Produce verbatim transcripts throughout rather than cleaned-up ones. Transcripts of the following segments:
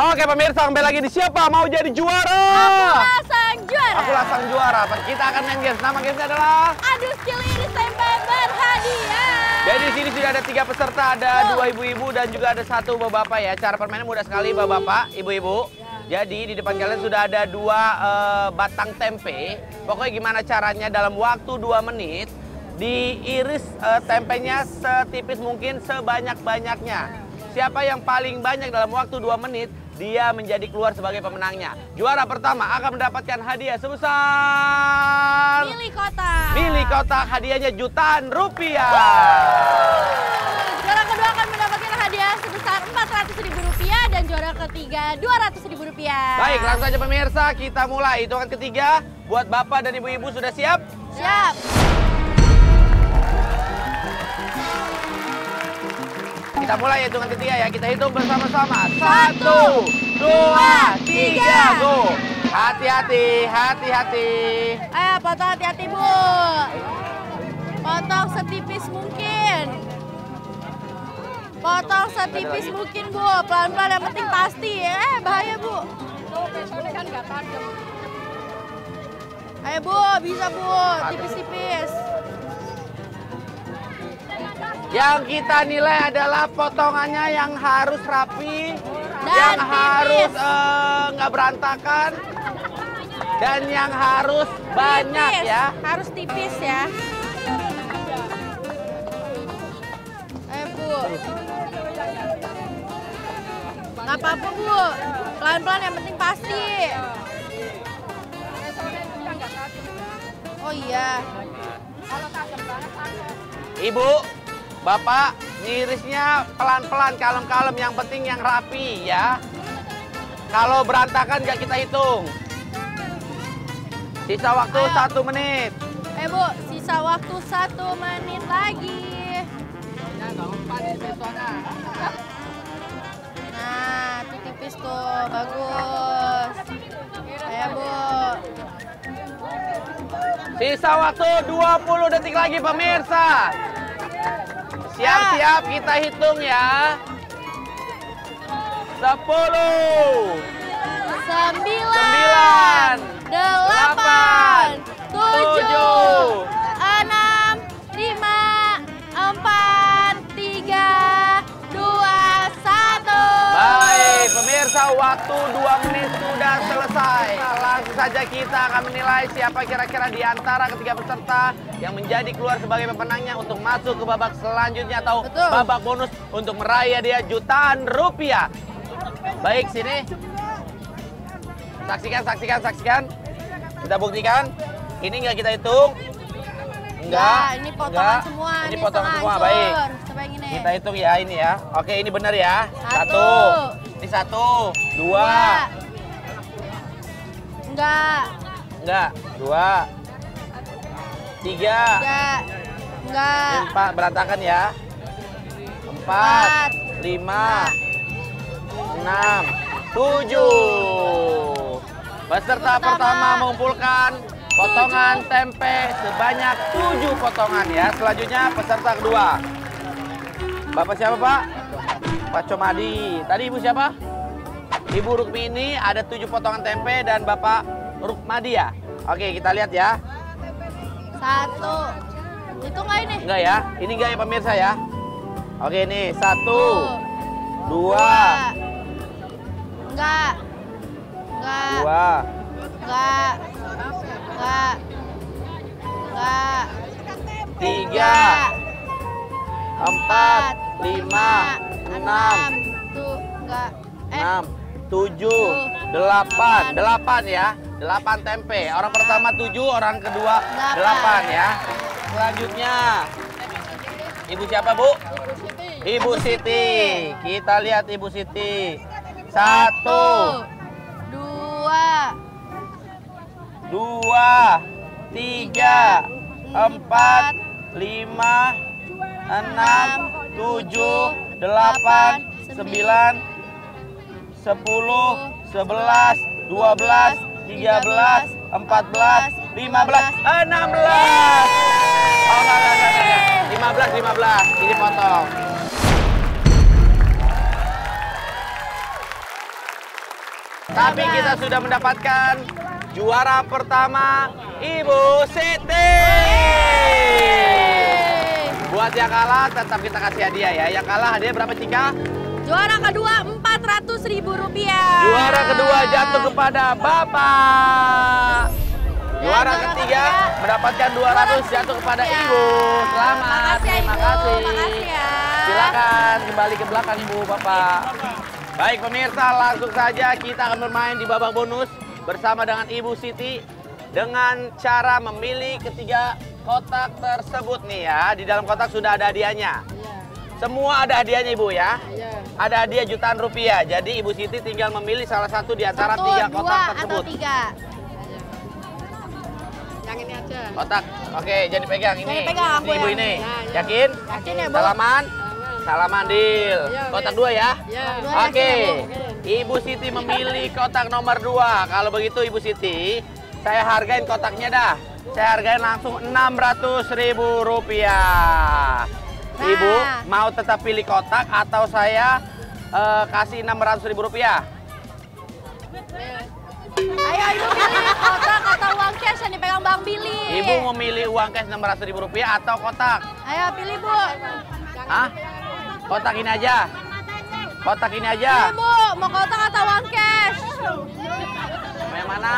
Oke pemirsa, kembali lagi di Siapa Mau Jadi Juara? Aku Lasang Juara. Aku Lasang Juara. Kita akan main games. Nama gamesnya adalah Adu Skill Iris Tempe Berhadiah. Jadi di sini sudah ada tiga peserta, ada oh. dua ibu-ibu dan juga ada satu bapak-bapak ya. Cara permainnya mudah sekali, bapak-bapak, ibu-ibu. Ya. Jadi di depan kalian sudah ada dua uh, batang tempe. Pokoknya gimana caranya dalam waktu dua menit diiris uh, tempenya setipis mungkin sebanyak-banyaknya. Siapa yang paling banyak dalam waktu dua menit, dia menjadi keluar sebagai pemenangnya. Juara pertama akan mendapatkan hadiah sebesar... Milik kotak. Milik kotak, hadiahnya jutaan rupiah. Wow. Juara kedua akan mendapatkan hadiah sebesar empat ratus ribu rupiah dan juara ketiga dua ratus ribu rupiah. Baik, langsung aja pemirsa, kita mulai. Hitungan ketiga, buat bapak dan ibu-ibu sudah siap? Siap. Kita mulai hitungan ketiga ya, kita hitung bersama-sama. Satu, dua, tiga, go. Hati-hati, hati-hati. Ayo potong hati-hati bu. Potong setipis mungkin. Potong setipis mungkin bu, pelan-pelan yang penting pasti ya. Eh bahaya bu. Tuh besoknya kan gak tajam. Ayo bu, bisa bu, tipis-tipis. Yang kita nilai adalah potongannya yang harus rapi, dan yang tipis. harus nggak uh, berantakan, dan yang harus tipis. banyak ya. Harus tipis ya. Eh bu, nggak apa-apa bu, pelan-pelan yang penting pasti. Oh iya. Ibu. Bapak, nyirisnya pelan-pelan, kalem-kalem, yang penting yang rapi ya. Kalau berantakan nggak kita hitung. Sisa waktu Ayo. satu menit. Eh bu, sisa waktu satu menit lagi. Nah, tipis tuh, bagus. Eh bu. Sisa waktu dua puluh detik lagi pemirsa. Siap-siap kita hitung ya. Sepuluh. Sembilan. Sembilan. Delapan. Tujuh. Enam. Lima. Empat. Tiga. Dua. Satu. Baik, pemirsa, waktu dua menit sudah selesai. Langsung saja kita akan menilai siapa kira-kira di antara ketiga peserta yang menjadi keluar sebagai pemenangnya untuk masuk ke babak selanjutnya atau Betul. babak bonus untuk meraih dia jutaan rupiah. Baik, sini. Saksikan, saksikan, saksikan. Kita buktikan. Ini nggak kita hitung. Enggak. Ya, ini potongan enggak. semua. Ini, ini potong semua, hancur. baik. Ini. Kita hitung ya, ini ya. Oke, ini benar ya. Satu. Ini satu. Dua. Enggak. Enggak. Dua. Tiga. Enggak. Enggak. Empat, berantakan ya. Empat. Lima. Enam. Tujuh. Peserta pertama, pertama mengumpulkan potongan tujuh. tempe sebanyak tujuh potongan ya. Selanjutnya peserta kedua. Bapak siapa pak? Pak Comadi. Tadi ibu siapa? Ibu Rukmini, ada tujuh potongan tempe, dan Bapak Rukmadi ya. Oke, kita lihat ya. Satu. Itu nggak ini? Enggak ya. Ini nggak ya pemirsa ya. Oke nih. Satu. Dua. Enggak. Enggak. Dua. Enggak. Enggak. Enggak. Tiga. Empat. Lima. Enam. Enam. Tujuh. Delapan. Delapan ya. Delapan tempe. Orang pertama tujuh, orang kedua delapan, delapan ya. Selanjutnya, ibu siapa bu? Ibu Siti. Ibu Siti. Kita lihat ibu Siti. Satu, dua, dua, tiga, empat, lima, enam, tujuh, delapan, sembilan, sepuluh, sebelas, dua belas. tiga belas, empat belas, lima belas, enam belas. Oh, enggak, enggak, enggak. lima belas, lima belas. Ini potong. Tapi kita sudah mendapatkan juara pertama, Ibu Siti. Buat yang kalah tetap kita kasih hadiah ya. Yang kalah hadiah berapa, Cika? Juara kedua empat ratus ribu rupiah. Juara kedua jatuh kepada Bapak. Juara ketiga mendapatkan dua ratus jatuh kepada Ibu. Selamat, terima kasih. Silakan kembali ke belakang Ibu, Bapak. Baik pemirsa, langsung saja kita akan bermain di babak bonus bersama dengan Ibu Siti dengan cara memilih ketiga kotak tersebut nih ya. Di dalam kotak sudah ada hadiahnya. Iya. Semua ada hadiahnya Ibu ya. Iya. Ada hadiah jutaan rupiah. Jadi Ibu Siti tinggal memilih salah satu di antara satu, tiga kotak tersebut. Atau tiga. Yang ini aja. Kotak. Oke, jadi pegang ini. Jadi pegang aku Ibu ya. Ini. Ya, ya. Yakin? Yakin ya, Bu. Salaman. Salaman deal. Ya, kotak dua ya. Ya. Oke. Okay. Ibu Siti memilih kotak nomor dua. Kalau begitu Ibu Siti, saya hargain kotaknya dah. Saya hargain langsung enam ratus ribu rupiah. Nah. Ibu mau tetap pilih kotak atau saya uh, kasih enam ratus ribu rupiah? Ayo Ibu pilih kotak atau uang cash yang dipegang Bang Billy. Ibu mau milih uang cash enam ratus ribu rupiah atau kotak? Ayo pilih Bu. Hah? Kotak ini aja? Kotak ini aja? Pilih Bu, mau kotak atau uang cash? Yang mana?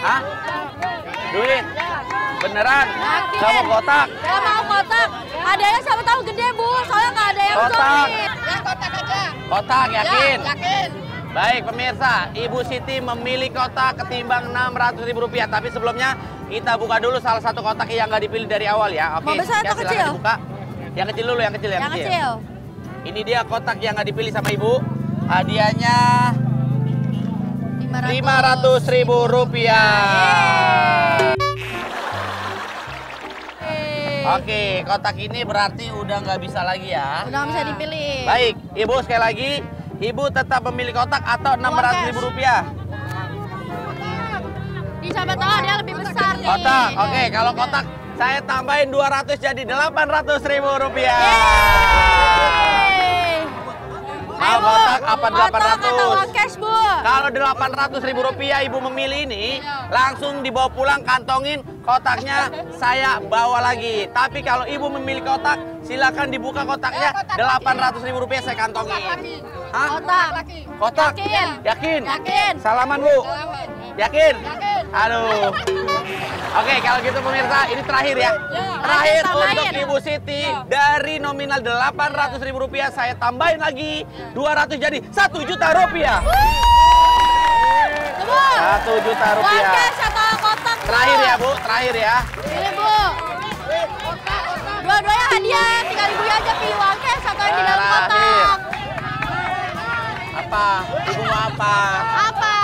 Hah? Duit? Beneran? Gak mau kotak? Gak mau kotak. Adanya siapa tahu gede Bu, soalnya gak ada yang kotak. Ya kotak aja. Kotak, yakin? Ya, yakin. Baik pemirsa, Ibu Siti memilih kotak ketimbang enam ratus ribu rupiah. Tapi sebelumnya kita buka dulu salah satu kotak yang gak dipilih dari awal ya. Oke, mau besar atau kecil? Dibuka. Yang kecil dulu, yang kecil. Yang, yang kecil. kecil. Ini dia kotak yang gak dipilih sama Ibu. Hadiahnya lima ratus ribu rupiah. Oke, kotak ini berarti udah nggak bisa lagi ya. Udah nggak bisa dipilih. Baik, Ibu sekali lagi, Ibu tetap memilih kotak atau enam ratus ribu rupiah. Di siapa tahu dia lebih besar nih. Kotak, oke. Kalau kotak saya tambahin dua ratus jadi delapan ratus ribu rupiah. Mau kotak apa delapan ratus? Cash, Bu. Kalau delapan ratus ribu rupiah Ibu memilih ini, langsung dibawa pulang, kantongin kotaknya, saya bawa lagi. Tapi kalau Ibu memilih kotak, silakan dibuka kotaknya, delapan ratus ribu rupiah saya kantongin. Hah? Kotak. Kotak. Yakin. Yakin. Yakin. Salaman, Bu. Yakin. Yakin. Aduh. Oke, kalau gitu pemirsa, ini terakhir ya. Terakhir untuk Ibu Siti, dari nominal delapan ratus ribu rupiah saya tambahin lagi dua ratus jadi satu juta rupiah. satu juta rupiah. Terakhir ya, Bu, terakhir ya. Ini, Bu. Dua-duanya hadiah, tinggal Ibu aja pilih uang cash atau yang di dalam kotak. Apa? Ibu mau apa? Apa?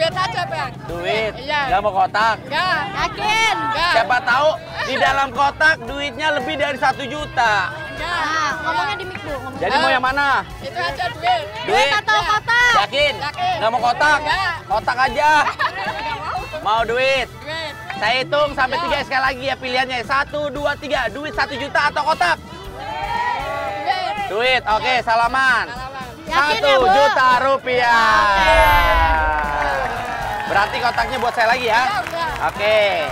Duit aja, Bang. Duit? Iya. Gak mau kotak? Gak. Yakin? Gak. Siapa tahu di dalam kotak duitnya lebih dari satu juta. Enggak. Nah, ngomongnya di mic, Bu. Ngomong. Jadi mau yang mana? Itu aja duit. Duit atau kotak? Yakin? Yakin. Gak mau kotak? Enggak. Kotak aja. Mau duit? Duit. Saya hitung sampai tiga sekali lagi ya pilihannya. Satu, dua, tiga. Duit satu juta atau kotak? Duit. Duit. Oke, salaman. Satu juta rupiah. Berarti kotaknya buat saya lagi ya? Ya, oke. Okay.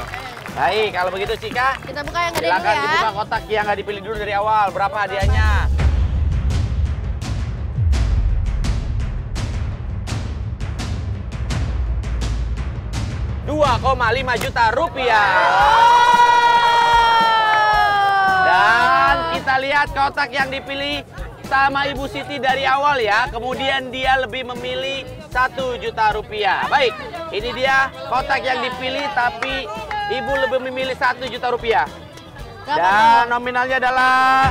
Baik, kalau begitu Cika, kita buka yang gede dulu ya. Dibuka kotak yang nggak dipilih dulu dari awal. Berapa hadiahnya? dua koma lima juta rupiah. Dan kita lihat kotak yang dipilih sama Ibu Siti dari awal ya. Kemudian dia lebih memilih satu juta rupiah. Baik. Ini dia kotak yang dipilih, tapi Ibu lebih memilih satu juta rupiah. Dan nominalnya adalah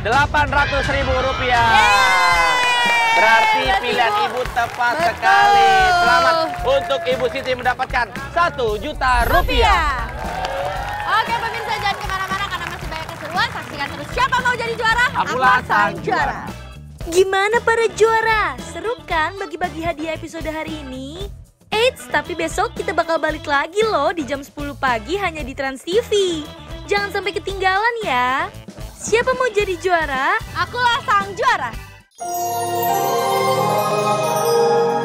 delapan ratus ribu rupiah. Berarti pilihan Ibu tepat sekali. Selamat untuk Ibu Siti mendapatkan satu juta rupiah. Oke pemirsa, jangan kemana-mana karena masih banyak keseruan. Saksikan terus Siapa Mau Jadi Juara? Akulah Sang Juara. Gimana para juara? Seru kan bagi-bagi hadiah episode hari ini? Eh Eits, tapi besok kita bakal balik lagi loh di jam sepuluh pagi hanya di Trans T V. Jangan sampai ketinggalan ya. Siapa mau jadi juara? Akulah sang juara.